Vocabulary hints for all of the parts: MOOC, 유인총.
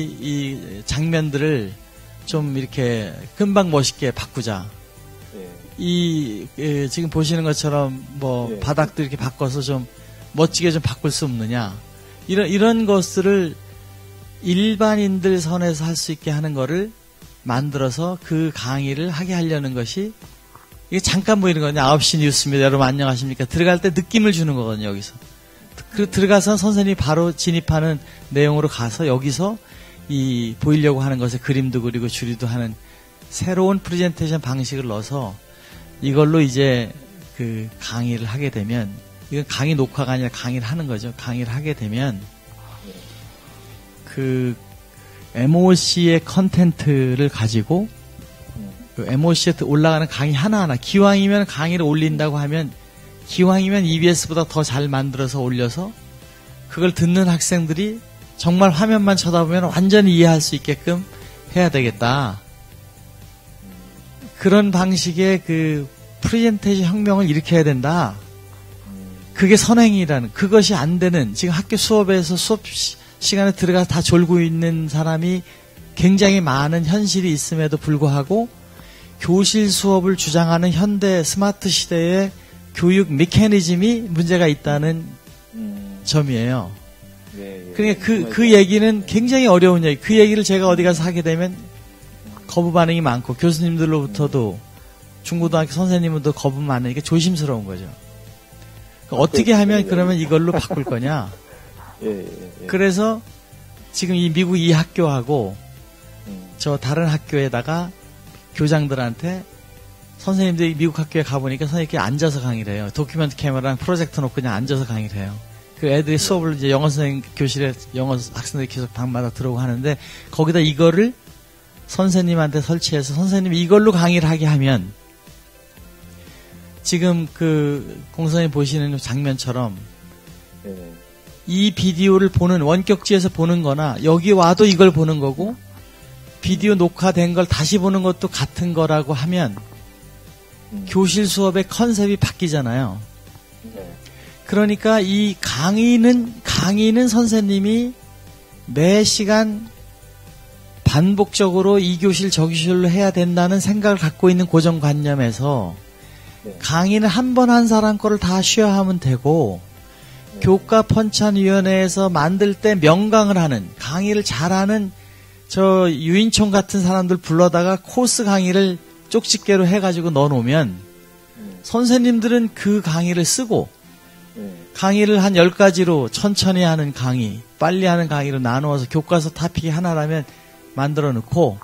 이 장면들을 좀 이렇게 금방 멋있게 바꾸자. 네. 이 지금 보시는 것처럼 뭐 네. 바닥도 이렇게 바꿔서 좀 멋지게 좀 바꿀 수 없느냐. 이런 것들을 일반인들 선에서 할 수 있게 하는 거를 만들어서 그 강의를 하게 하려는 것이 이게 잠깐 보이는 거거든요. 9시 뉴스입니다. 여러분 안녕하십니까. 들어갈 때 느낌을 주는 거거든요. 여기서. 들어가서 선생님이 바로 진입하는 내용으로 가서 여기서 이 보이려고 하는 것에 그림도 그리고 줄이도 하는 새로운 프레젠테이션 방식을 넣어서 이걸로 이제 그 강의를 하게 되면 이건 강의 녹화가 아니라 강의를 하는 거죠. 강의를 하게 되면 그 MOC의 컨텐트를 가지고 그 MOC에 올라가는 강의 하나하나 기왕이면 강의를 올린다고 하면 기왕이면 EBS보다 더 잘 만들어서 올려서 그걸 듣는 학생들이 정말 화면만 쳐다보면 완전히 이해할 수 있게끔 해야 되겠다. 그런 방식의 그 프레젠테이션 혁명을 일으켜야 된다. 그게 선행이라는, 그것이 안 되는, 지금 학교 수업에서 수업 시간에 들어가서 다 졸고 있는 사람이 굉장히 많은 현실이 있음에도 불구하고 교실 수업을 주장하는 현대 스마트 시대의 교육 메커니즘이 문제가 있다는 점이에요. 네, 그러니까 그 얘기는 굉장히 어려운 얘기. 그 얘기를 제가 어디 가서 하게 되면 거부 반응이 많고 교수님들로부터도 중고등학교 선생님도 거부 많으니까 조심스러운 거죠. 어떻게 하면 그러면 이걸로 바꿀 거냐. 예. 그래서 지금 이 미국 이 학교하고 저 다른 학교에다가 교장들한테 선생님들이 미국 학교에 가보니까 선생님께 앉아서 강의를 해요. 도큐멘트 카메라랑 프로젝터 놓고 그냥 앉아서 강의를 해요. 그 애들이 수업을 이제 영어 선생님 교실에 영어 학생들이 계속 방마다 들어오고 하는데 거기다 이거를 선생님한테 설치해서 선생님이 이걸로 강의를 하게 하면 지금 그 공선생님 보시는 장면처럼 이 비디오를 보는 원격지에서 보는 거나 여기 와도 이걸 보는 거고 비디오 녹화된 걸 다시 보는 것도 같은 거라고 하면 교실 수업의 컨셉이 바뀌잖아요. 그러니까 이 강의는 선생님이 매 시간 반복적으로 이 교실 저 교실로 해야 된다는 생각을 갖고 있는 고정관념에서 강의는 한 번 한 사람 거를 다 쉬어하면 되고 교과편찬위원회에서 만들 때 명강을 하는 강의를 잘하는 저 유인총 같은 사람들 불러다가 코스 강의를 쪽집게로 해가지고 넣어놓으면 선생님들은 그 강의를 쓰고 강의를 한 10가지로 천천히 하는 강의, 빨리 하는 강의로 나누어서 교과서 탑픽이 하나라면 만들어 놓고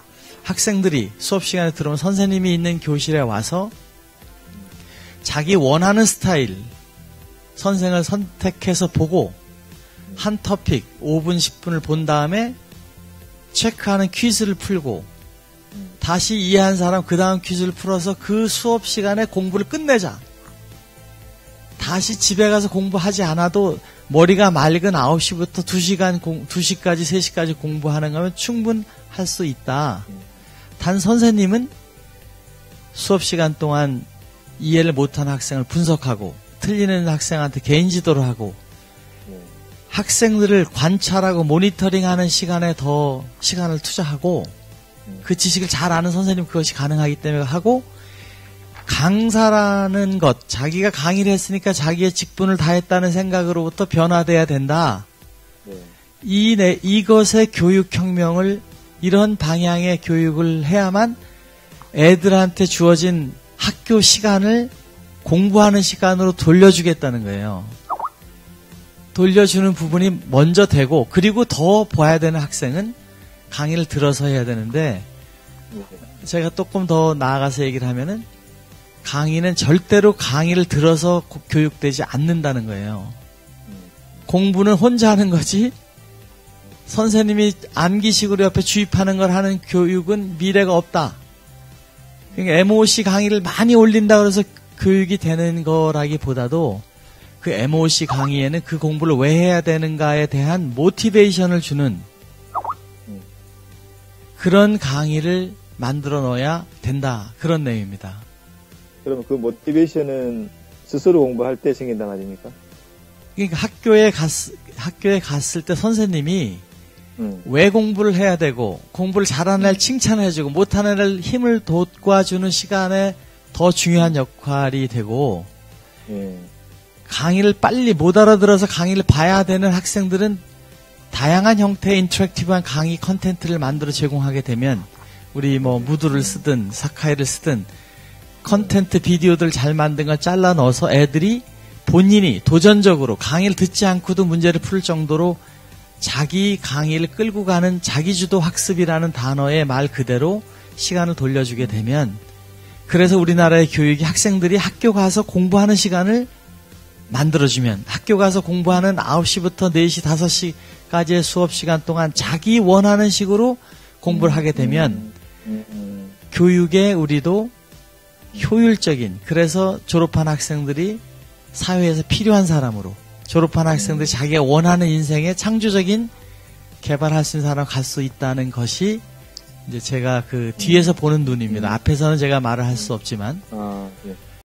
학생들이 수업 시간에 들어오면 선생님이 있는 교실에 와서 자기 원하는 스타일 선생을 선택해서 보고 한 토픽 5분, 10분을 본 다음에 체크하는 퀴즈를 풀고 다시 이해한 사람 그 다음 퀴즈를 풀어서 그 수업 시간에 공부를 끝내자. 다시 집에 가서 공부하지 않아도 머리가 맑은 9시부터 2시까지 3시까지 공부하는 거면 충분할 수 있다. 단 선생님은 수업 시간 동안 이해를 못하는 학생을 분석하고 틀리는 학생한테 개인 지도를 하고 학생들을 관찰하고 모니터링하는 시간에 더 시간을 투자하고 그 지식을 잘 아는 선생님 그것이 가능하기 때문에 하고 강사라는 것 자기가 강의를 했으니까 자기의 직분을 다했다는 생각으로부터 변화돼야 된다. 이것의 교육혁명을 이런 방향의 교육을 해야만 애들한테 주어진 학교 시간을 공부하는 시간으로 돌려주겠다는 거예요. 돌려주는 부분이 먼저 되고 그리고 더 봐야 되는 학생은 강의를 들어서 해야 되는데 제가 조금 더 나아가서 얘기를 하면은 강의는 절대로 강의를 들어서 교육되지 않는다는 거예요. 공부는 혼자 하는 거지 선생님이 암기식으로 옆에 주입하는 걸 하는 교육은 미래가 없다. 그러니까 MOOC 강의를 많이 올린다 그래서 교육이 되는 거라기보다도 그 MOOC 강의에는 그 공부를 왜 해야 되는가에 대한 모티베이션을 주는 그런 강의를 만들어 넣어야 된다. 그런 내용입니다. 그럼 그 모티베이션은 스스로 공부할 때 생긴단 말입니까? 그러니까 학교에 갔을 때 선생님이 왜 공부를 해야 되고 공부를 잘하는 애를 칭찬해주고 못하는 애를 힘을 돋궈주는 시간에 더 중요한 역할이 되고 강의를 빨리 못 알아들어서 강의를 봐야 되는 학생들은 다양한 형태의 인터랙티브한 강의 컨텐츠를 만들어 제공하게 되면 우리 뭐 무드를 쓰든 사카이를 쓰든 컨텐츠 비디오들 잘 만든 걸 잘라 넣어서 애들이 본인이 도전적으로 강의를 듣지 않고도 문제를 풀 정도로 자기 강의를 끌고 가는 자기주도 학습이라는 단어의 말 그대로 시간을 돌려주게 되면 그래서 우리나라의 교육이 학생들이 학교 가서 공부하는 시간을 만들어주면 학교 가서 공부하는 9시부터 4시, 5시까지의 수업 시간 동안 자기 원하는 식으로 공부를 하게 되면 교육에 우리도 효율적인 그래서 졸업한 학생들이 사회에서 필요한 사람으로 졸업한 학생들이 자기가 원하는 인생에 창조적인 개발할 수 있는 사람을 갈 수 있다는 것이 이제 제가 그 뒤에서 보는 눈입니다. 앞에서는 제가 말을 할 수 없지만